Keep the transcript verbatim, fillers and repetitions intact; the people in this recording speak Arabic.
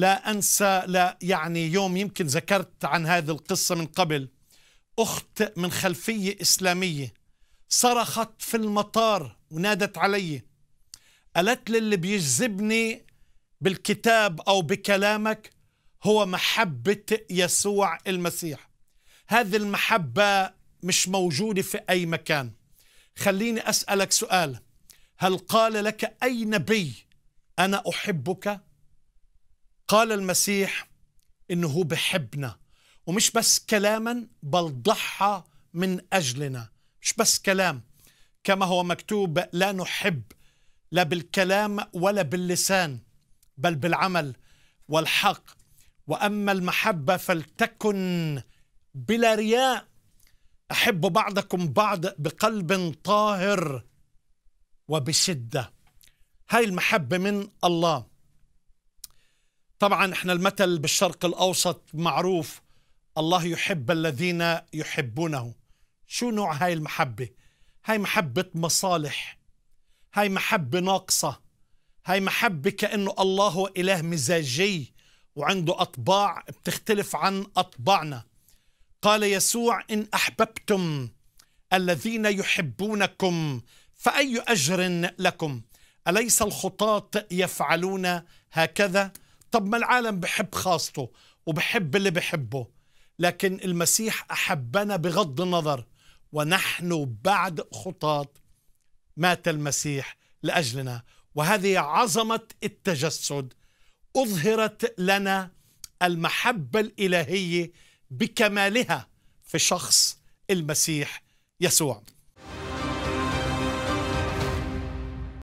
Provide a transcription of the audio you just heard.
لا أنسى لا يعني يوم يمكن ذكرت عن هذه القصة من قبل، أخت من خلفية إسلامية صرخت في المطار ونادت علي، قالت لي اللي بيجذبني بالكتاب أو بكلامك هو محبة يسوع المسيح. هذه المحبة مش موجودة في أي مكان. خليني أسألك سؤال، هل قال لك أي نبي أنا أحبك؟ قال المسيح إنه هو بحبنا، ومش بس كلاما بل ضحى من أجلنا. مش بس كلام، كما هو مكتوب لا نحب لا بالكلام ولا باللسان بل بالعمل والحق. وأما المحبة فلتكن بلا رياء، أحب بعضكم بعض بقلب طاهر وبشدة. هاي المحبة من الله. طبعا احنا المثل بالشرق الأوسط معروف، الله يحب الذين يحبونه. شو نوع هاي المحبة؟ هاي محبة مصالح، هاي محبة ناقصة، هاي محبة كأنه الله هو إله مزاجي وعنده أطباع بتختلف عن أطباعنا. قال يسوع إن أحببتم الذين يحبونكم فأي أجر لكم، أليس الخطاة يفعلون هكذا؟ طب ما العالم بحب خاصته وبحب اللي بحبه، لكن المسيح أحبنا بغض النظر ونحن بعد خطاة، مات المسيح لأجلنا. وهذه عظمة التجسد، أظهرت لنا المحبة الإلهية بكمالها في شخص المسيح يسوع.